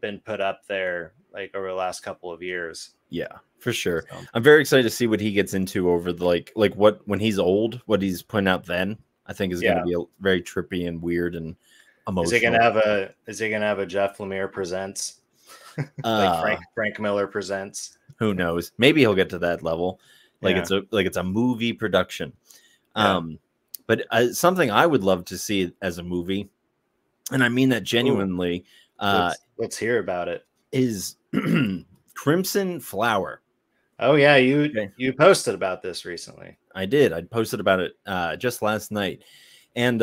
been put up there like over the last couple of years. Yeah, for sure. So I'm very excited to see what he gets into over the like what, when he's old, what he's putting out then. I think is going to be very trippy and weird and emotional. Is he gonna have a Jeff Lemire presents like Frank Miller presents? Who knows? Maybe he'll get to that level. Like it's a movie production. Yeah. But something I would love to see as a movie, and I mean that genuinely. Let's hear about it. Is Crimson Flower. Oh yeah, you posted about this recently. I did. I posted about it just last night. And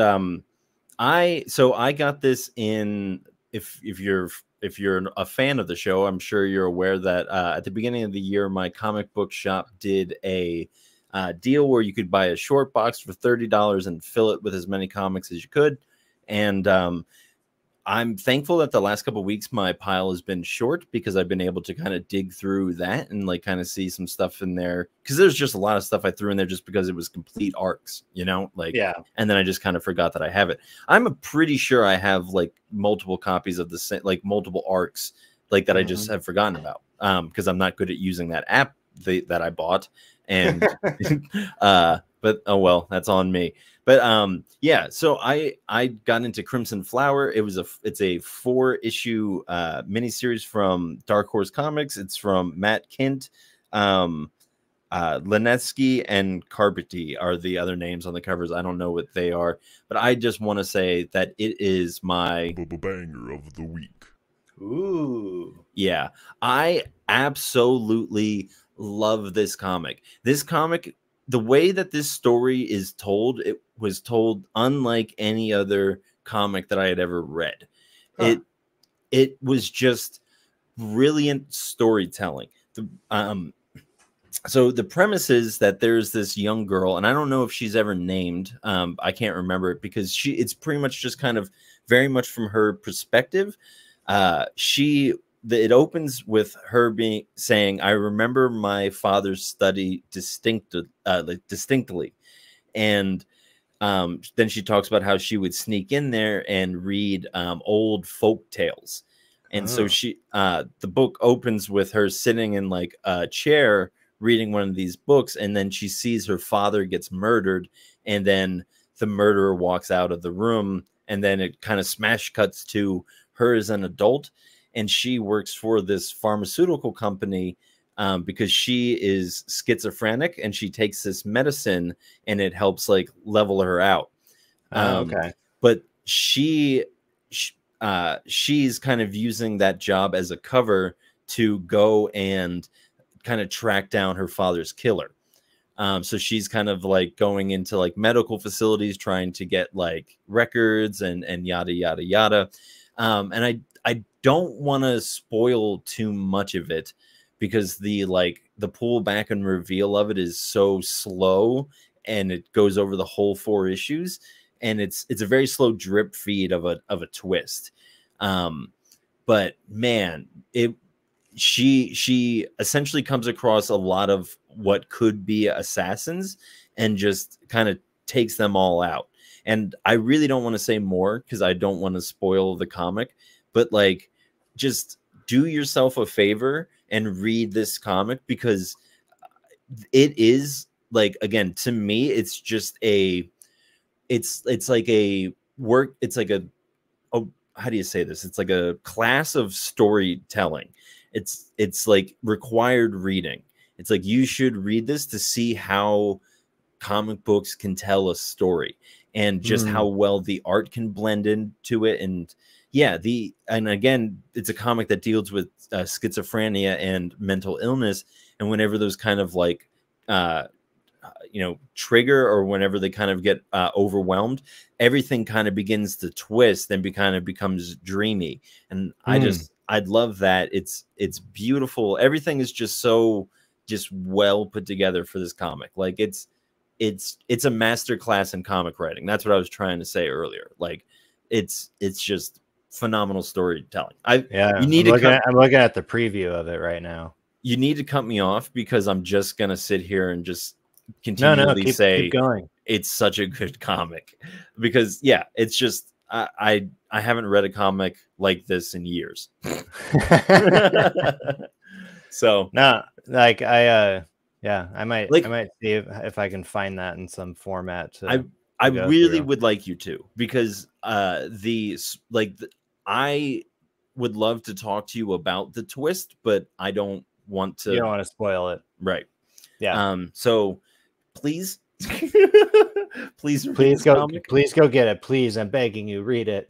I got this in, if you're a fan of the show, I'm sure you're aware that at the beginning of the year my comic book shop did a deal where you could buy a short box for $30 and fill it with as many comics as you could. And I'm thankful that the last couple of weeks my pile has been short, because I've been able to kind of dig through that and like kind of see some stuff in there, because there's just a lot of stuff I threw in there just because it was complete arcs, you know, like, yeah. And then I just kind of forgot that I have it. I'm pretty sure I have like multiple copies of the same, like multiple arcs like that. Mm-hmm. I just have forgotten about, because I'm not good at using that app that I bought. And, but oh well, that's on me. But yeah, so I got into Crimson Flower. It's a 4-issue miniseries from Dark Horse Comics. It's from Matt Kint, Linesky, and Carpety are the other names on the covers. I don't know what they are, but I just want to say that it is my banger of the week. Ooh. Yeah, I absolutely love this comic. This comic, the way that this story is told, it was told unlike any other comic that I had ever read. Huh. It was just brilliant storytelling. So the premise is that there's this young girl, and I don't know if she's ever named. I can't remember it because it's pretty much just kind of very much from her perspective. It opens with her saying, "I remember my father's study distinctly," and then she talks about how she would sneak in there and read old folk tales. And so she, the book opens with her sitting in like a chair reading one of these books, and then she sees her father gets murdered, and then the murderer walks out of the room, and then it kind of smash cuts to her as an adult, and she works for this pharmaceutical company because she is schizophrenic, and she takes this medicine, and it helps like level her out. But she's kind of using that job as a cover to go and kind of track down her father's killer. So she's kind of like going into like medical facilities, trying to get like records and yada, yada, yada. And I don't want to spoil too much of it because the pull back and reveal of it is so slow, and it goes over the whole 4 issues, and it's a very slow drip feed of a twist. But man, she essentially comes across a lot of what could be assassins and just kind of takes them all out. And I really don't want to say more because I don't want to spoil the comic, but like, just do yourself a favor and read this comic, because it is like, again, to me, it's just it's like a how do you say this? It's like a class of storytelling. It's like required reading. It's like you should read this to see how comic books can tell a story and just how well the art can blend into it. And yeah, and again, it's a comic that deals with schizophrenia and mental illness. And whenever those kind of like, trigger, or whenever they kind of get overwhelmed, everything kind of begins to twist, then becomes dreamy. And I'd love that. It's beautiful. Everything is just so well put together for this comic. Like it's a masterclass in comic writing. That's what I was trying to say earlier. Like it's just phenomenal storytelling. I'm looking at the preview of it right now. You need to cut me off because I'm just gonna sit here and just continually keep going. It's such a good comic, because yeah, it's just I haven't read a comic like this in years. So no, like I might like, I might see if I can find that in some format. I really would like you to, because I would love to talk to you about the twist, but I don't want to. You don't want to spoil it, right? Yeah. So please. please go comic. Please go get it, please, I'm begging you, read it.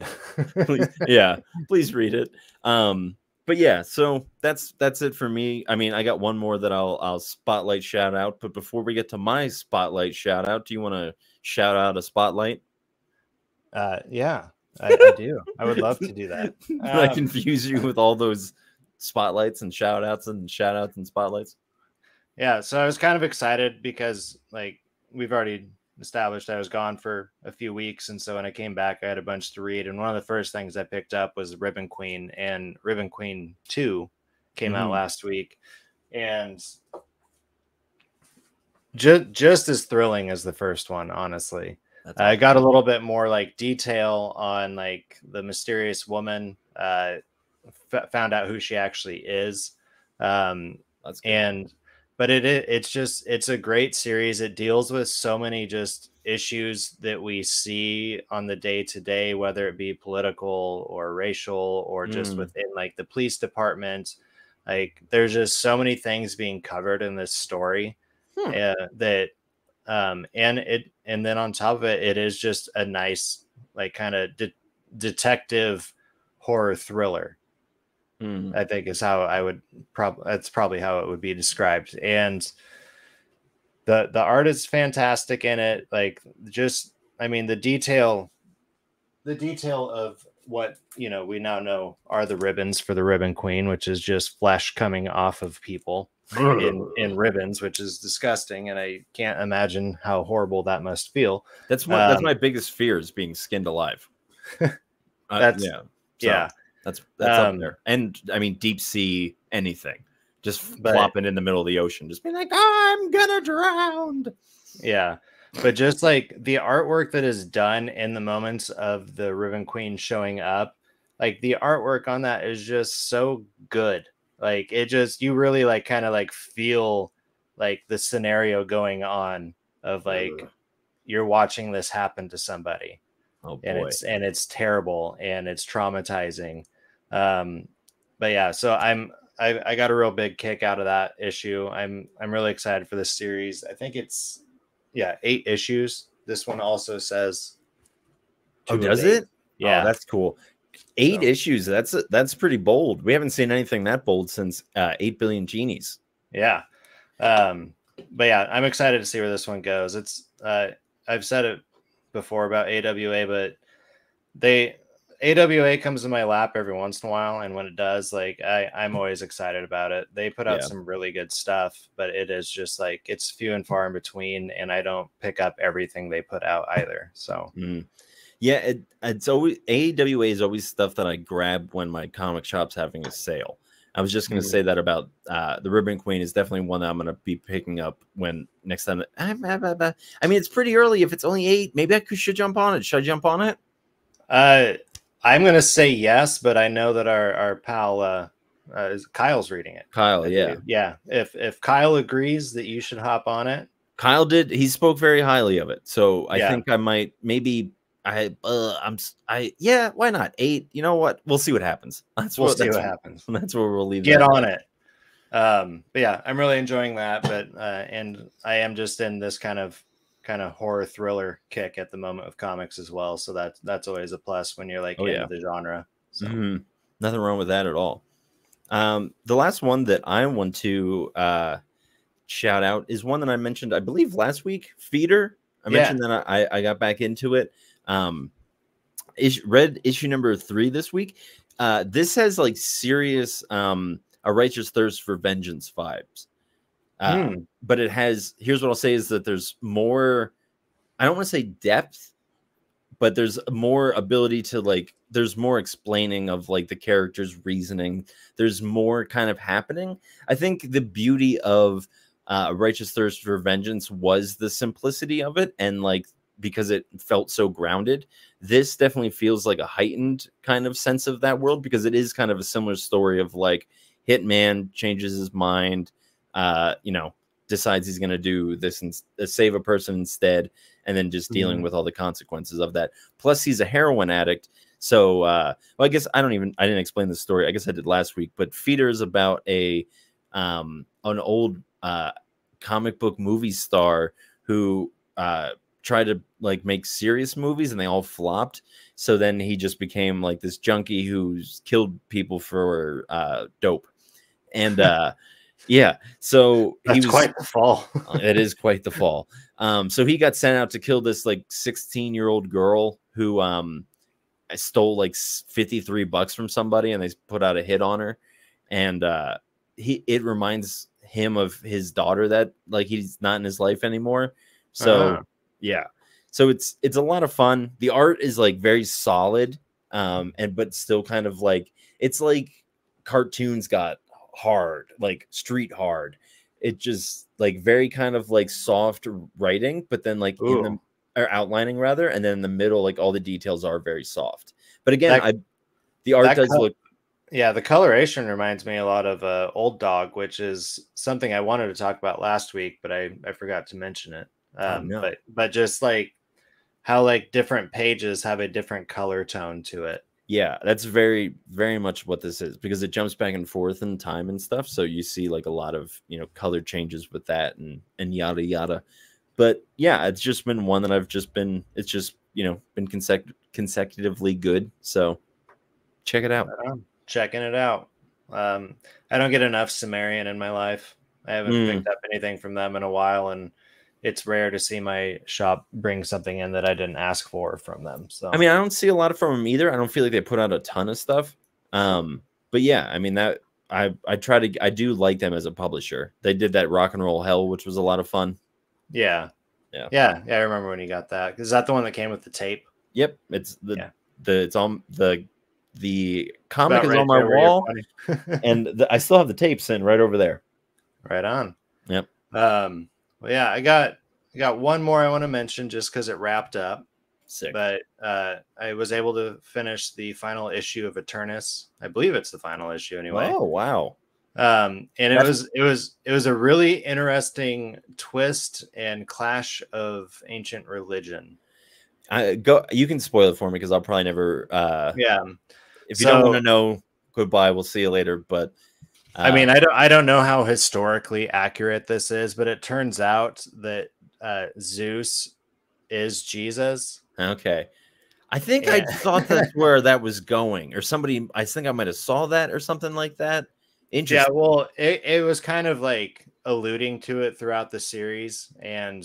Please, yeah, please read it. But yeah, so that's it for me. I mean, I got one more that I'll spotlight shout out, but before we get to my spotlight shout out, do you want to shout out a spotlight? Yeah, I do. I would love to do that. I confuse you with all those spotlights and shout outs and spotlights. Yeah, so I was kind of excited because like we've already established I was gone for a few weeks, and so when I came back, I had a bunch to read, and one of the first things I picked up was Ribbon Queen, and Ribbon Queen 2 came out last week, and just as thrilling as the first one, honestly. I got a little bit more like detail on like the mysterious woman, found out who she actually is, that's cool. But it's a great series. It deals with so many just issues that we see on the day-to-day, whether it be political or racial or just within like the police department. Like there's just so many things being covered in this story and then on top of it, it is just a nice like kind of detective horror thriller. I think is how I would probably, that's probably how it would be described. And the art is fantastic in it. Like, just, I mean, the detail of what, you know, we now know are the ribbons for the Ribbon Queen, which is just flesh coming off of people in ribbons, which is disgusting. And I can't imagine how horrible that must feel. That's one, that's my biggest fear, is being skinned alive. That's up there. And I mean, deep sea, anything, just flopping in the middle of the ocean, just being like, I'm gonna drown. Yeah. But just like the artwork that is done in the moments of the Ribbon Queen showing up, like the artwork on that is just so good. Like, it just, you really like kind of like feel like the scenario going on of like, you're watching this happen to somebody. Oh boy. And it's terrible and it's traumatizing. But yeah, so I got a real big kick out of that issue. I'm really excited for this series. I think it's 8 issues. This one also says it? Yeah, oh, that's cool. 8 issues. That's pretty bold. We haven't seen anything that bold since 8 Billion Genies. Yeah. But yeah, I'm excited to see where this one goes. It's I've said it before about AWA, but AWA comes in my lap every once in a while, and when it does, like I'm always excited about it. They put out some really good stuff, but it is just like, it's few and far in between, and I don't pick up everything they put out either. So yeah, it's always, AWA is always stuff that I grab when my comic shop's having a sale. I was just going to say that about the Ribbon Queen is definitely one that I'm going to be picking up when next time. I mean, it's pretty early. If it's only 8, maybe I should jump on it. Should I jump on it? I'm going to say yes, but I know that our pal Kyle's reading it. Kyle, yeah. Yeah. If Kyle agrees that you should hop on it. Kyle did. He spoke very highly of it. So I think I might, maybe why not? 8. You know what? We'll see what happens. We'll see what happens. That's where we'll leave. Get on it. But yeah, I'm really enjoying that. But and I am just in this kind of horror thriller kick at the moment of comics as well. So that's always a plus when you're like into the genre. So nothing wrong with that at all. The last one that I want to shout out is one that I mentioned, I believe, last week. Feeder. I mentioned that I got back into it. Read issue number 3 this week. This has like serious a righteous thirst for vengeance vibes. But it has, here's what I'll say, is that there's more, I don't want to say depth, but there's more ability to like, there's more explaining of like the character's reasoning. There's more kind of happening. I think the beauty of righteous thirst for vengeance was the simplicity of it, and like, because it felt so grounded. This definitely feels like a heightened kind of sense of that world, because it is kind of a similar story of like, Hitman changes his mind, you know, decides he's going to do this and save a person instead, and then just dealing with all the consequences of that. Plus he's a heroin addict. So, well, I guess I didn't explain this story. I guess I did last week, but Feeder is about an old, comic book movie star who, tried to like make serious movies and they all flopped. So then he just became like this junkie who's killed people for dope. And yeah, so that's quite the fall. It is quite the fall. So he got sent out to kill this like 16-year-old girl who stole like $53 from somebody, and they put out a hit on her. And it reminds him of his daughter, that like he's not in his life anymore. So yeah, so it's a lot of fun. The art is like very solid, but still kind of like, it's like cartoons got hard, like street hard. It just like very kind of like soft writing, but then like outlining rather, and then in the middle, like all the details are very soft. But again, the art does look. Yeah, the coloration reminds me a lot of Old Dog, which is something I wanted to talk about last week, but I forgot to mention it. But just like how like different pages have a different color tone to it. Yeah, that's very, very much what this is, because it jumps back and forth in time and stuff. So you see like a lot of, you know, color changes with that and yada, yada. But yeah, it's just been one that I've just been, it's just, you know, been consecutively good. So check it out. Checking it out. I don't get enough Sumerian in my life. I haven't picked up anything from them in a while, and it's rare to see my shop bring something in that I didn't ask for from them. So I mean, I don't see a lot from them either. I don't feel like they put out a ton of stuff. But yeah, I mean, that I do like them as a publisher. They did that Rock and Roll Hell, which was a lot of fun. Yeah. Yeah. Yeah. Yeah, I remember when you got that. Is that the one that came with the tape? Yep. It's the it's on the comic is right on my wall. And I still have the tape sitting right over there. Right on. Yep. Well, yeah, I got one more I want to mention just because it wrapped up. Sick. But I was able to finish the final issue of Eternus. I believe it's the final issue anyway. Oh wow! And it was a really interesting twist and clash of ancient religion. You can spoil it for me because I'll probably never. Yeah. If you don't want to know, goodbye. We'll see you later. But. I mean, I don't know how historically accurate this is, but it turns out that Zeus is Jesus. Okay. I think I thought that's where that was going, or somebody, I think I might have saw that or something like that. Interesting. Yeah, well, it was kind of like alluding to it throughout the series, and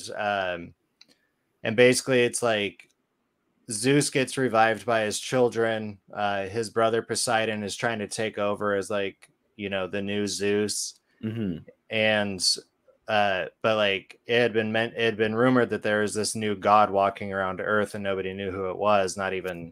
basically it's like Zeus gets revived by his children. His brother Poseidon is trying to take over as, like, you know, the new Zeus, and but like it had been rumored that there was this new god walking around Earth, and nobody knew who it was. Not even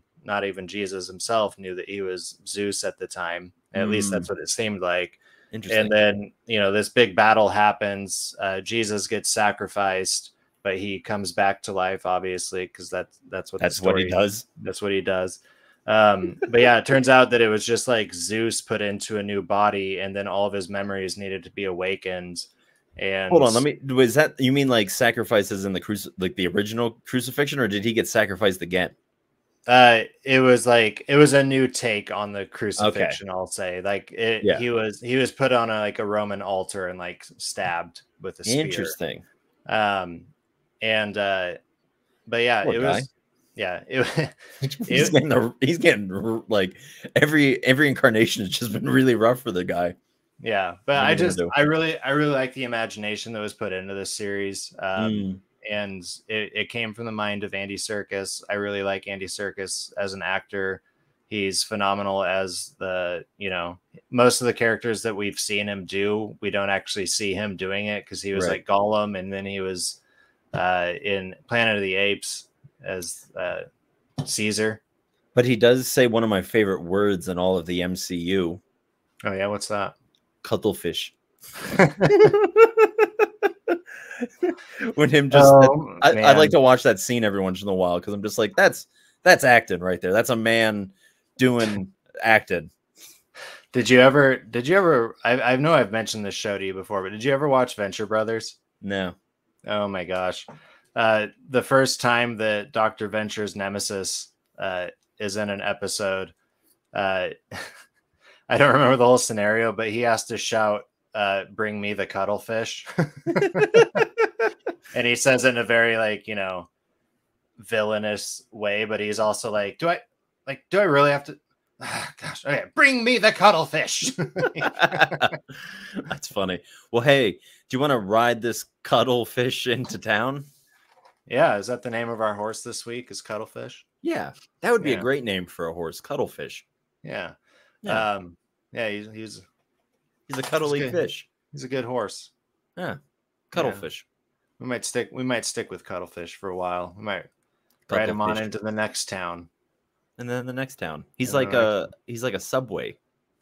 Jesus himself knew that he was Zeus at the time. At least that's what it seemed like. Interesting. And then, you know, this big battle happens. Jesus gets sacrificed, but he comes back to life, obviously, because that's what he does. But yeah, it turns out that it was just like Zeus put into a new body, and then all of his memories needed to be awakened. And hold on, was that, you mean like sacrifices in the like the original crucifixion, or did he get sacrificed again? It was a new take on the crucifixion. Okay. I'll say, like, he was put on a Roman altar and like stabbed with a spear. Interesting. But yeah, poor guy. Yeah, he's getting like every incarnation has just been really rough for the guy. Yeah, but I really like the imagination that was put into this series, and it came from the mind of Andy Serkis. I really like Andy Serkis as an actor. He's phenomenal as the, you know, most of the characters that we've seen him do, we don't actually see him doing it, because he was like Gollum, and then he was in Planet of the Apes as Caesar. But he does say one of my favorite words in all of the MCU. Oh yeah, what's that? Cuttlefish. When him just I like to watch that scene every once in a while, because I'm just like, that's acting right there. That's a man doing acting. Did you ever I know I've mentioned this show to you before, but did you ever watch Venture Brothers? No. Oh my gosh. The first time that Dr. Venture's nemesis is in an episode, I don't remember the whole scenario, but he has to shout, "Bring me the cuttlefish," and he says it in a very, like, you know, villainous way. But he's also like, "Do I really have to?" Gosh, okay, bring me the cuttlefish. That's funny. Well, hey, do you want to ride this cuttlefish into town? Yeah, is that the name of our horse this week, is Cuttlefish? Yeah, that would be a great name for a horse, Cuttlefish. Yeah. Yeah, he's a cuddly fish. He's a good horse. Yeah, Cuttlefish. Yeah. We might stick with Cuttlefish for a while. We might ride him on into the next town. And then the next town. He's like a subway.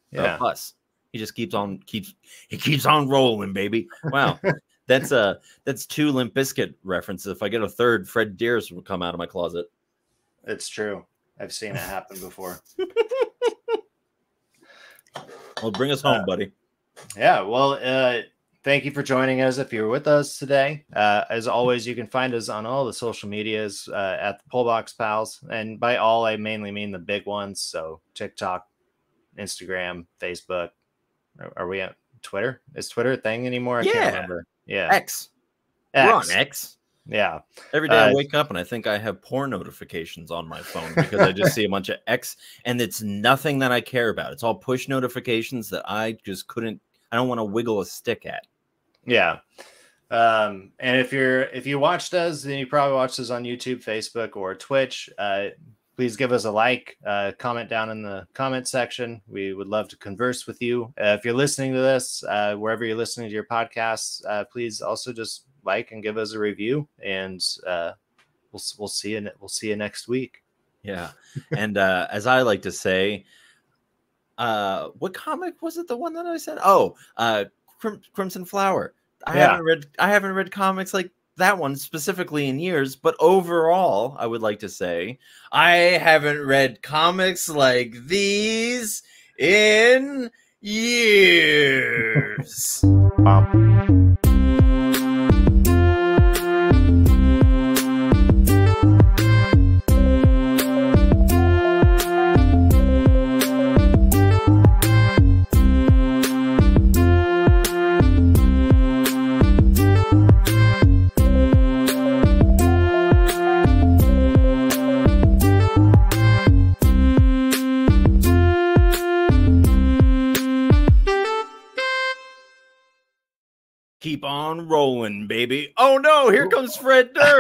Yeah. A bus. He just keeps on rolling, baby. Wow. That's two Limp Bizkit references. If I get a third, Fred Dearest will come out of my closet. It's true. I've seen it happen before. Well, bring us home, buddy. Yeah. Well, thank you for joining us. If you're with us today, as always, you can find us on all the social medias at the Pullbox Pals, and by all, I mainly mean the big ones. So TikTok, Instagram, Facebook. Are we at Twitter? Is Twitter a thing anymore? I can't remember. Yeah, X. We're on X. Yeah. Every day I wake up and I think I have porn notifications on my phone because I just see a bunch of X, and it's nothing that I care about. It's all push notifications that I just couldn't, I don't want to wiggle a stick at. Yeah. And if you watched us, then you probably watched us on YouTube, Facebook, or Twitch. Please give us a like, comment down in the comment section. We would love to converse with you. If you're listening to this, wherever you're listening to your podcasts, please also just like and give us a review, and we'll see you. We'll see you next week. Yeah. And as I like to say, what comic was it? The one that I said, oh, Crimson Flower. I haven't read comics like that one specifically in years, but overall, I would like to say I haven't read comics like these in years. Keep on rolling, baby. Oh, no, here comes Fred Durst.